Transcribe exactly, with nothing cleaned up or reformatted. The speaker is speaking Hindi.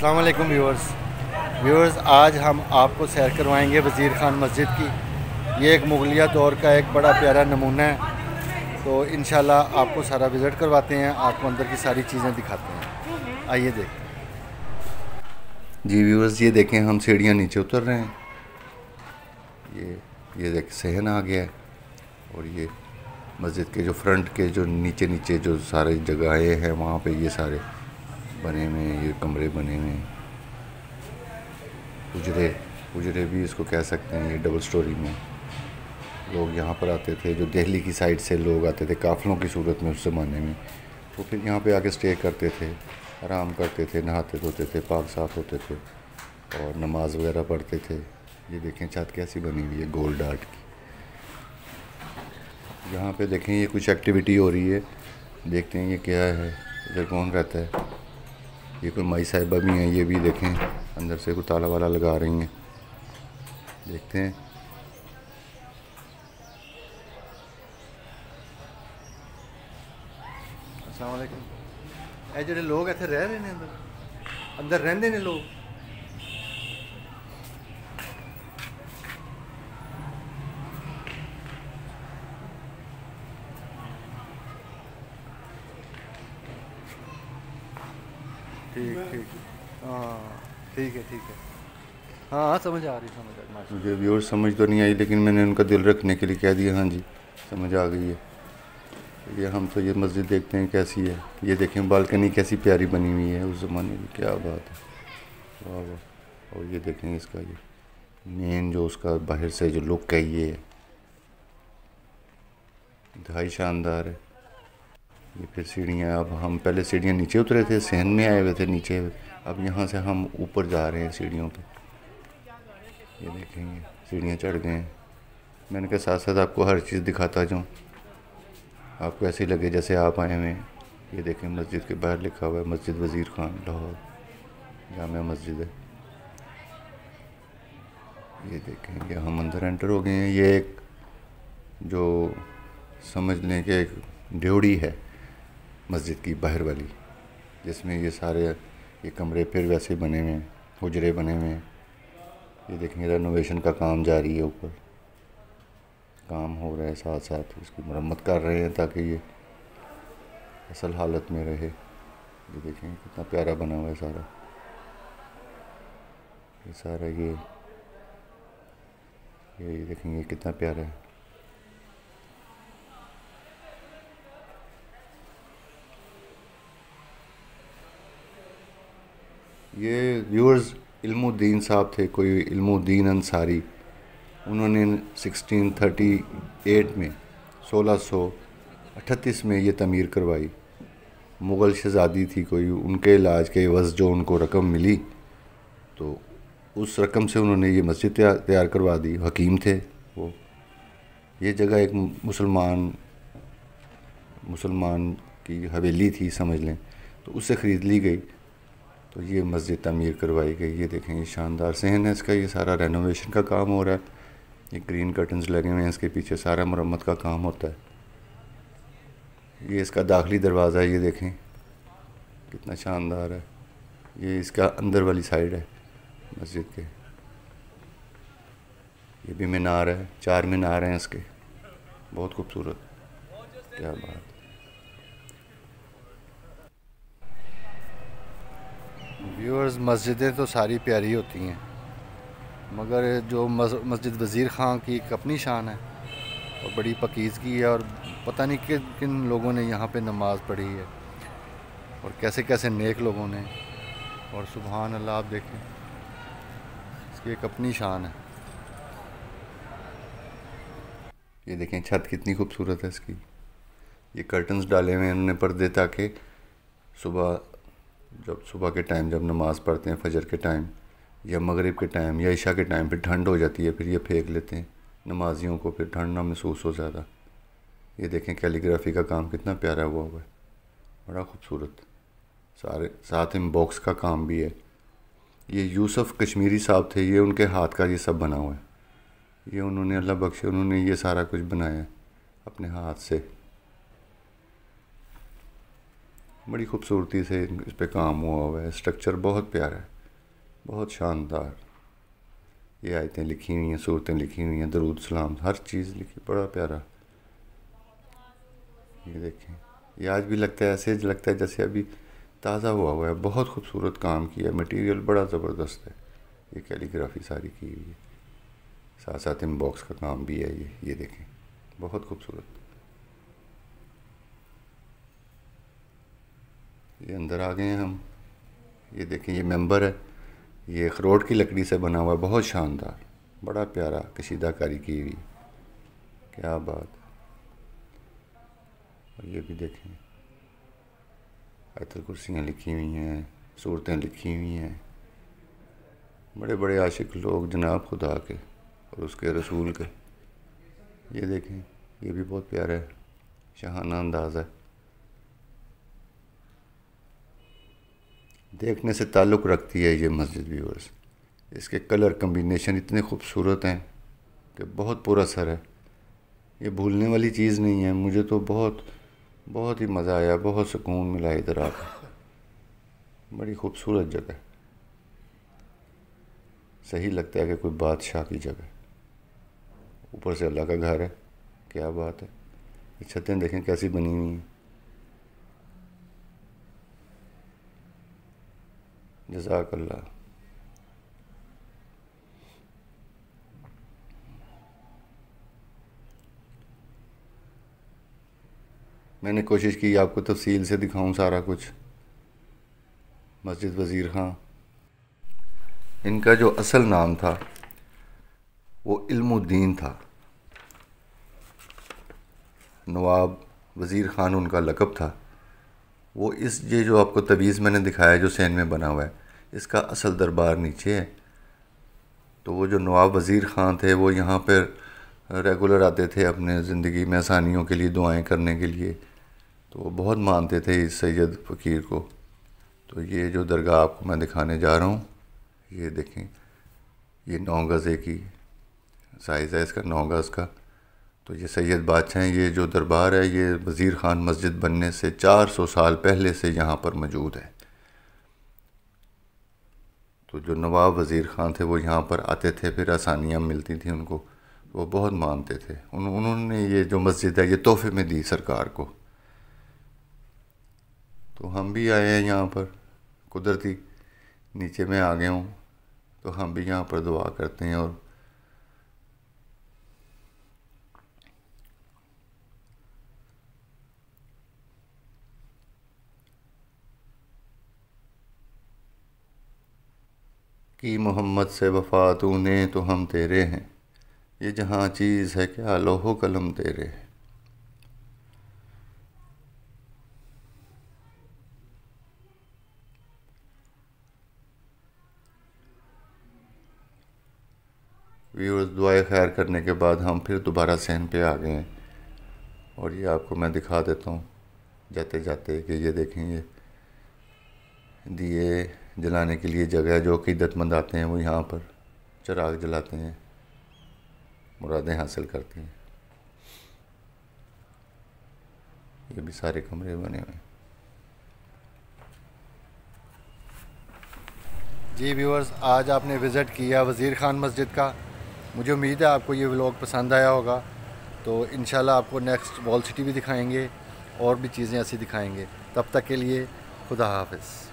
अस्सलाम वालेकुम व्यूअर्स व्यूअर्स आज हम आपको सैर करवाएंगे वज़ीर ख़ान मस्जिद की। ये एक मुग़लिया दौर का एक बड़ा प्यारा नमूना है, तो इंशाल्लाह आपको सारा विज़िट करवाते हैं, आपको अंदर की सारी चीज़ें दिखाते हैं। आइए देखें जी व्यूअर्स, ये देखें हम सीढ़ियाँ नीचे उतर रहे हैं। ये ये देखें सहन आ गया है, और ये मस्जिद के जो फ्रंट के जो नीचे नीचे जो सारे जगहें हैं वहाँ पे ये सारे बने हुए हैं, ये कमरे बने हुए हैं। उजरे उजरे भी इसको कह सकते हैं। ये डबल स्टोरी में लोग यहाँ पर आते थे, जो दिल्ली की साइड से लोग आते थे काफ़िलों की सूरत में उस ज़माने में, तो फिर यहाँ पे आके स्टे करते थे, आराम करते थे, नहाते धोते थे, पाक साफ होते थे और नमाज वगैरह पढ़ते थे। ये देखें छत कैसी बनी हुई है गोल्ड आर्ट की। यहाँ पे देखें ये कुछ एक्टिविटी हो रही है, देखते हैं ये क्या है, इधर कौन रहता है। ये कोई माई साहिबा भी हैं, ये भी देखें अंदर से कोई ताला वाला लगा रही हैं, देखते हैं। अस्सलाम वालेकुम। ये जो लोग इतने रह रहे हैं अंदर अंदर रहते हैं लोग। ठीक ठीक हाँ ठीक है ठीक है हाँ समझ आ रही समझ आ रही मुझे भी, और समझ तो नहीं आई लेकिन मैंने उनका दिल रखने के लिए कह दिया। हाँ जी समझ आ गई है। ये हम तो ये मस्जिद देखते हैं कैसी है। ये देखें बालकनी कैसी प्यारी बनी हुई है उस ज़माने की, क्या बात है, वाह वाह। और ये देखें इसका ये मेन जो उसका बाहर से जो लुक है, ये इंतहाई शानदार है। ये फिर सीढ़ियाँ, अब हम पहले सीढ़ियाँ नीचे उतरे थे, सहन में आए हुए थे नीचे, अब यहाँ से हम ऊपर जा रहे हैं सीढ़ियों पर। ये देखेंगे सीढ़ियाँ चढ़ गए हैं। मैंने कहा साथ साथ आपको हर चीज़ दिखाता जाऊँ, आपको ऐसे लगे जैसे आप आए हुए हैं। ये देखें मस्जिद के बाहर लिखा हुआ है मस्जिद वज़ीर खान लाहौर, जामा मस्जिद है। ये देखेंगे हम अंदर एंटर हो गए हैं। ये एक जो समझ लें कि एक ड्योढ़ी है मस्जिद की बाहर वाली, जिसमें ये सारे ये कमरे फिर वैसे बने हुए हैं, हुजरे बने हुए हैं। ये देखेंगे रेनोवेशन का काम जारी है, ऊपर काम हो रहा है, साथ साथ उसकी मरम्मत कर रहे हैं ताकि ये असल हालत में रहे। ये देखेंगे कितना प्यारा बना हुआ है सारा, ये सारा ये ये देखेंगे कितना प्यारा है। ये व्यूअर्स इल्मुद्दीन साहब थे, कोई इल्मुद्दीन अंसारी, उन्होंने सोलह सौ अड़तीस में सोलह सौ अड़तीस में ये तमीर करवाई। मुग़ल शहज़ादी थी कोई, उनके इलाज के एवज़ जो उनको रकम मिली तो उस रकम से उन्होंने ये मस्जिद तैयार करवा दी। हकीम थे वो। ये जगह एक मुसलमान मुसलमान की हवेली थी समझ लें, तो उससे ख़रीद ली गई, तो ये मस्जिद तमीर करवाई गई। ये देखें ये शानदार सहन है इसका, ये सारा रेनोवेशन का काम हो रहा है। ये ग्रीन कर्टन्स लगे हुए हैं, इसके पीछे सारा मरम्मत का काम होता है। ये इसका दाखिली दरवाज़ा है, ये देखें कितना शानदार है। ये इसका अंदर वाली साइड है मस्जिद के। ये भी मीनार है, चार मीनार हैं इसके, बहुत खूबसूरत, क्या बात। व्यूअर्स मस्जिदें तो सारी प्यारी होती हैं, मगर जो मस्जिद वज़ीर ख़ान की एक अपनी शान है और बड़ी पकीज़गी है, और पता नहीं किन किन लोगों ने यहाँ पे नमाज पढ़ी है और कैसे कैसे नेक लोगों ने, और सुभान अल्लाह आप देखें इसकी एक अपनी शान है। ये देखें छत कितनी खूबसूरत है इसकी। ये कर्टन्स डाले हुए हैं उन्होंने पर्दे, ताकि सुबह जब सुबह के टाइम जब नमाज पढ़ते हैं फजर के टाइम या मगरिब के टाइम या इशा के टाइम, फिर ठंड हो जाती है, फिर ये फेंक लेते हैं नमाजियों को, फिर ठंड ना महसूस हो ज़्यादा। ये देखें कैलीग्राफी का काम कितना प्यारा हुआ हुआ है, बड़ा खूबसूरत, सारे साथ में बॉक्स का काम भी है। ये यूसुफ कश्मीरी साहब थे, ये उनके हाथ का ये सब बना हुआ है, ये उन्होंने अल्लाह बख्शे उन्होंने ये सारा कुछ बनाया अपने हाथ से। बड़ी खूबसूरती से इस पे काम हुआ हुआ है। स्ट्रक्चर बहुत प्यारा है, बहुत शानदार। ये आयतें लिखी हुई हैं, सूरतें लिखी हुई हैं, दरूद सलाम हर चीज़ लिखी, बड़ा प्यारा। ये देखें, ये आज भी लगता है ऐसे लगता है जैसे अभी ताज़ा हुआ हुआ है। बहुत खूबसूरत काम किया, मटेरियल बड़ा ज़बरदस्त है। ये कैलीग्राफी सारी की हुई है, साथ साथ इन बॉक्स का काम भी है। ये ये देखें बहुत खूबसूरत। ये अंदर आ गए हैं हम। ये देखें ये मेंबर है, ये अखरोट की लकड़ी से बना हुआ है, बहुत शानदार, बड़ा प्यारा कशीदाकारी की हुई, क्या बात। और ये भी देखें आयतल कुर्सियाँ लिखी हुई हैं, सूरतें लिखी हुई हैं। बड़े बड़े आशिक लोग जनाब खुदा के और उसके रसूल के। ये देखें ये भी बहुत प्यारा है, शाहाना अंदाज़ है। देखने से ताल्लुक़ रखती है ये मस्जिद व्यूअर्स। इसके कलर कम्बिनेशन इतने खूबसूरत हैं कि बहुत पूरा असर है। ये भूलने वाली चीज़ नहीं है। मुझे तो बहुत बहुत ही मज़ा आया, बहुत सुकून मिला इधर आकर। बड़ी खूबसूरत जगह, सही लगता है कि कोई बादशाह की जगह। ऊपर से अल्लाह का घर है, क्या बात है। छतें देखें कैसी बनी हुई हैं। जज़ाकल्लाह। मैंने कोशिश की आपको तफसील से दिखाऊं सारा कुछ। मस्जिद वज़ीर खां, इनका जो असल नाम था वो इल्मुद्दीन था। नवाब वज़ीर खान उनका लकब था। वो इस ये जो आपको तवीज़ मैंने दिखाया जो सैन में बना हुआ है, इसका असल दरबार नीचे है। तो वो जो नवाब वज़ीर खान थे वो यहाँ पर रेगुलर आते थे अपने ज़िंदगी में आसानियों के लिए, दुआएं करने के लिए। तो वो बहुत मानते थे इस सैयद फ़कीर को। तो ये जो दरगाह आपको मैं दिखाने जा रहा हूँ, ये देखें ये नौ गज़े की साइज़ है इसका, नौ गज़ का। तो ये सैयद बादशाह हैं। ये जो दरबार है ये वज़ीर ख़ान मस्जिद बनने से चार सौ साल पहले से यहाँ पर मौजूद है। तो जो नवाब वज़ीर ख़ान थे वो यहाँ पर आते थे, फिर आसानियाँ मिलती थी उनको, वो बहुत मानते थे। उन, उन्होंने ये जो मस्जिद है ये तोहफे में दी सरकार को। तो हम भी आए हैं यहाँ पर, कुदरती नीचे में आ गए हूँ। तो हम भी यहाँ पर दुआ करते हैं। और कि मोहम्मद से वफ़ा तूने तो हम तेरे हैं, ये जहाँ चीज़ है क्या लोहो कलम तेरे है। व्यूअर्स दुआएं खैर करने के बाद हम फिर दोबारा सहन पे आ गए हैं। और ये आपको मैं दिखा देता हूँ जाते जाते कि ये देखेंगे दिए जलाने के लिए जगह, जो अक़ीदतमंद आते हैं वो यहाँ पर चिराग जलाते हैं, मुरादें हासिल करते हैं। ये भी सारे कमरे बने हुए हैं। जी व्यूअर्स, आज आपने विज़िट किया वज़ीर ख़ान मस्जिद का। मुझे उम्मीद है आपको ये व्लॉग पसंद आया होगा। तो इंशाल्लाह आपको नेक्स्ट वॉल सिटी भी दिखाएंगे और भी चीज़ें ऐसी दिखाएंगे। तब तक के लिए खुदा हाफ़िज़।